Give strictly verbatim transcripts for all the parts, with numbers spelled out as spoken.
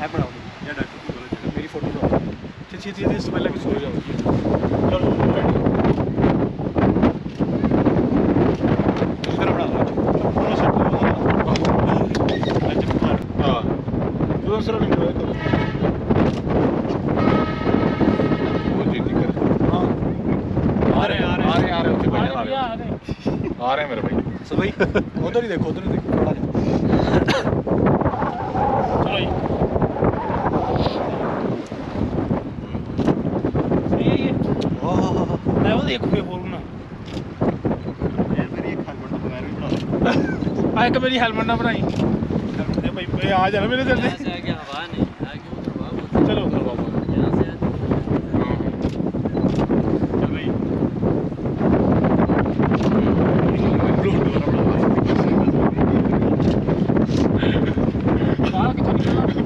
है पढ़ा होगी या डॉक्टर मेरी फोटो जाओ चीज़ चीज़ इससे पहले भी सो जाओ आ रहे हैं मेरे भाई सब भाई उधर ही देखो उधर ही देखो आ रहे हैं चलो ये ये वाह मैं वो देखो ये बोलूं ना यार मेरी एक हेलमेट तो मैं भी बना आए कि मेरी हेलमेट ना बनाई हेलमेट दे भाई भाई आ जा मेरे जल्दी ऐसा क्या हवा नहीं आ क्यों दबाओ चलो दबाओ यहां से चल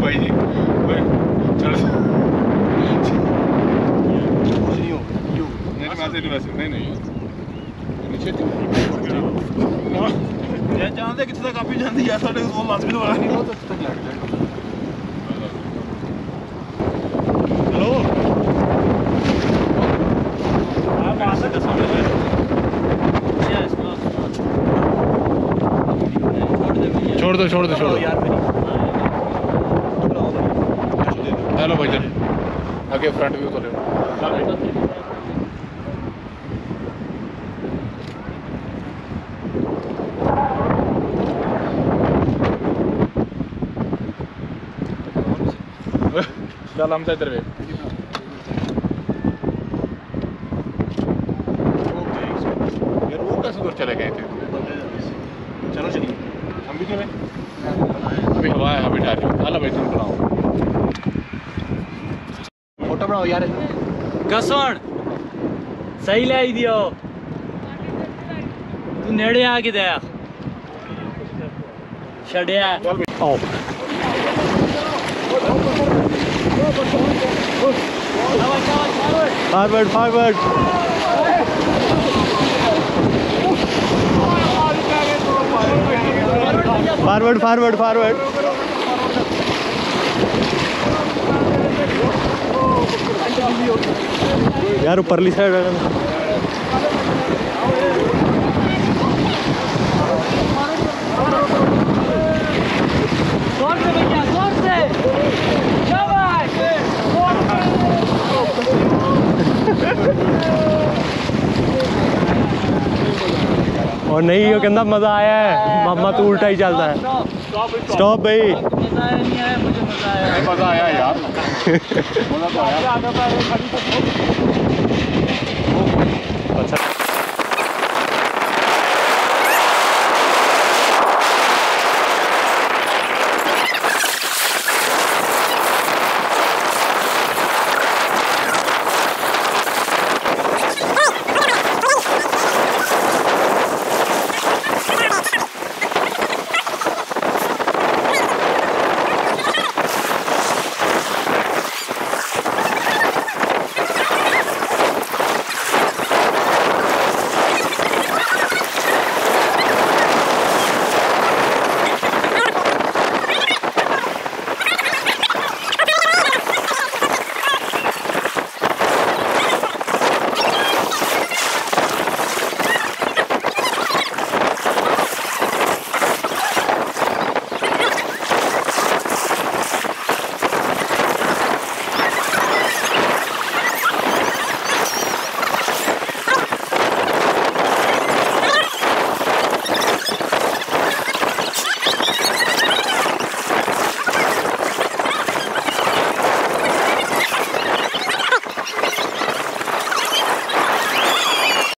भाई भाई जी चल यू यू मेरे पास नहीं वैसे नहीं नहीं नीचे जा जानते किथे तक काफी ਜਾਂਦੀ ਆ ਸਾਡੇ ਕੋਲ ਲਾਜ਼ਮੀ ਵਾਲਾ ਨਹੀਂ ਉਹ ਤੱਕ ਤੱਕ ਲੱਗ ਜਾਂਦਾ ਚਲੋ ਆ ਬਾਸ ਦਾ ਸਾਹਮਣੇ ਯਾ ਇਸ ਨੂੰ छोड़ दो छोड़ दो छोड़ दो हेलो भाई जान आगे फ्रंट व्यू तो ले लो चल हम तो इधर बैठ यार वो कैसे दूर चले गए थे चलो चलिए हम भी चले अभी हवा है अभी डाली हेलो भाई तुम बनाओ बनाओ यार कसण सही लाई दियो तू नेड़े आ के दया छड़या आओ forward forward forward forward forward यार ऊपरली साइड है और नहीं ये कहना मजा आया है मामा तो उल्टा ही चलता है स्टॉप भाई नहीं आया मुझे मजा आया मजा आया यार मजा तो आया